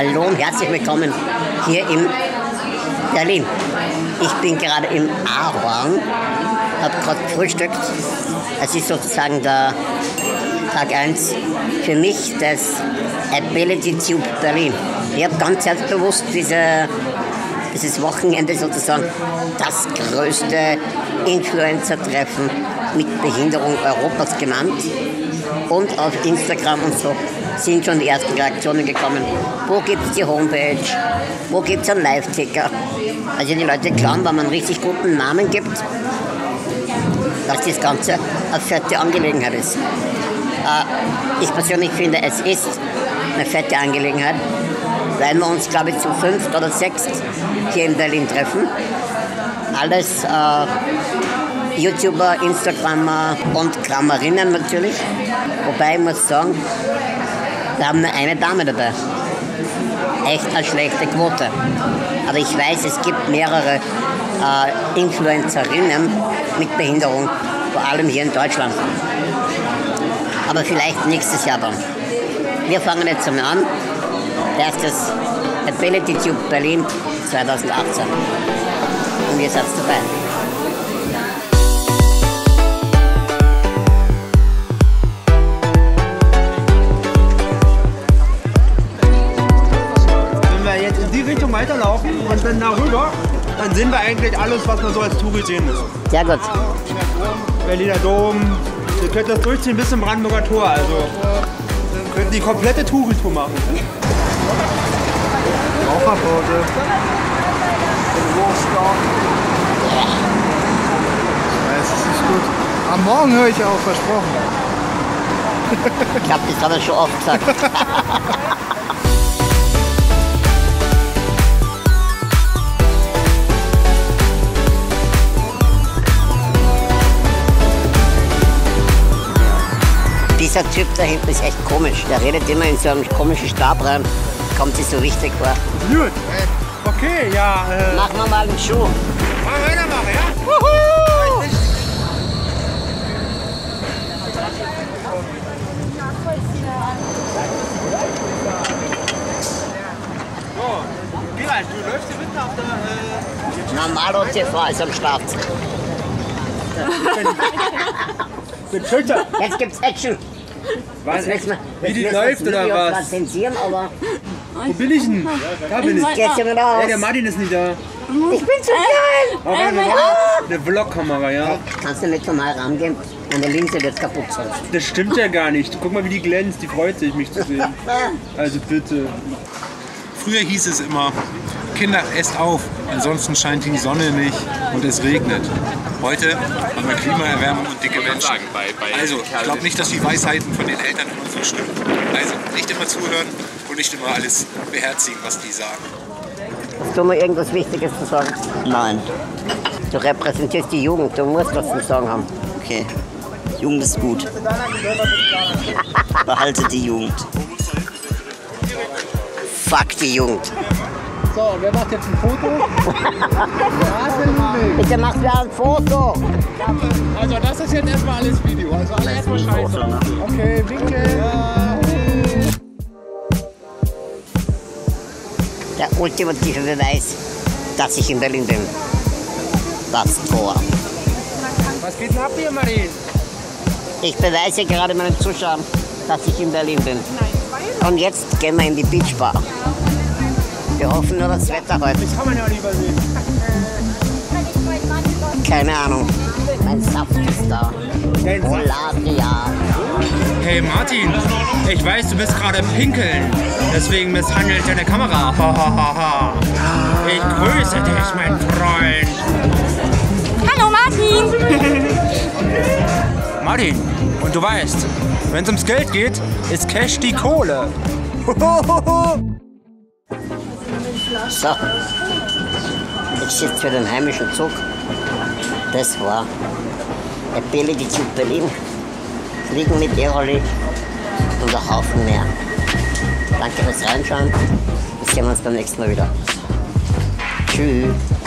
Hallo und herzlich willkommen hier in Berlin. Ich bin gerade im Ahorn, habe gerade gefrühstückt. Es ist sozusagen der Tag 1 für mich des AbilityTube Berlin. Ich habe ganz selbstbewusst dieses Wochenende sozusagen das größte Influencer-Treffen mit Behinderung Europas genannt. Und auf Instagram und so sind schon die ersten Reaktionen gekommen. Wo gibt es die Homepage? Wo gibt es einen Live-Ticker? Also die Leute glauben, wenn man einen richtig guten Namen gibt, dass das Ganze eine fette Angelegenheit ist. Ich persönlich finde, es ist eine fette Angelegenheit, weil wir uns, glaube ich, zu 5 oder 6 hier in Berlin treffen. Alles YouTuber, Instagrammer und Grammerinnen natürlich. Wobei ich muss sagen, wir haben nur eine Dame dabei. Echt eine schlechte Quote. Aber ich weiß, es gibt mehrere Influencerinnen mit Behinderung, vor allem hier in Deutschland. Aber vielleicht nächstes Jahr dann. Wir fangen jetzt einmal an. Erstes AbilityTube Berlin 2018. Und ihr seid dabei. Weiterlaufen und dann darüber, dann sehen wir eigentlich alles, was man so als Touri sehen muss. Sehr gut. Berliner Dom, wir können das durchziehen bis zum Brandenburger Tor, also wir könnten die komplette Touri-Tour machen. Raucherpause, Wurststoff. Ja, es ist nicht gut. Am Morgen höre ich auch, versprochen. Ich hab das aber schon oft gesagt. Dieser Typ da hinten ist echt komisch. Der redet immer in so einem komischen Stab rein. Kommt sich so wichtig vor. Gut. Okay, ja. Machen wir mal einen Schuh. Wollen wir weitermachen, ja? Wuhu! So, Gerald, du läufst hier mitten auf der... Normalo TV ist am Start. Jetzt gibt's Action. Was? Wie die läuft oder was? Aber wo bin ich denn? Da bin ich. Ey, der Martin ist nicht da. Ich bin zu geil. Oh, eine Vlog-Kamera, ja. Kannst du nicht normal rangehen? Meine Linse wird kaputt. Das stimmt ja gar nicht. Guck mal, wie die glänzt. Die freut sich, mich zu sehen. Also bitte. Früher hieß es immer, Kinder, esst auf, ansonsten scheint die Sonne nicht und es regnet. Heute haben wir Klimaerwärmung und dicke Menschen. Also, ich glaube nicht, dass die Weisheiten von den Eltern immer so stimmen. Also, nicht immer zuhören und nicht immer alles beherzigen, was die sagen. Hast du mal irgendwas Wichtiges zu sagen? Nein. Du repräsentierst die Jugend, du musst was zu sagen haben. Okay, Jugend ist gut. Behalte die Jugend. Fuck die Jugend. So, wer macht jetzt ein Foto? Bitte macht mir ein Foto. Also das ist jetzt erstmal alles Video. Also alle erstmal scheiße. Okay, winken. Ja. Der ultimative Beweis, dass ich in Berlin bin. Das Tor. Was geht denn ab hier, Marien? Ich beweise gerade meinen Zuschauern, dass ich in Berlin bin. Und jetzt gehen wir in die Beachbar. Wir hoffen nur das Wetter heute. Das kann man ja auch nicht übersehen. Keine Ahnung. Mein Saft ist da. Holadria. Hey Martin, ich weiß, du bist gerade pinkeln. Deswegen misshandelt deine Kamera. Ich grüße dich, mein Freund. Hallo Martin. Martin, und du weißt, wenn es ums Geld geht, ist Cash die Kohle. So, ich sitze für den heimischen Zug. Das war AbilityTube Berlin. Fliegen mit E-Rolli und ein Haufen mehr. Danke fürs Reinschauen. Jetzt sehen wir uns beim nächsten Mal wieder. Tschüss.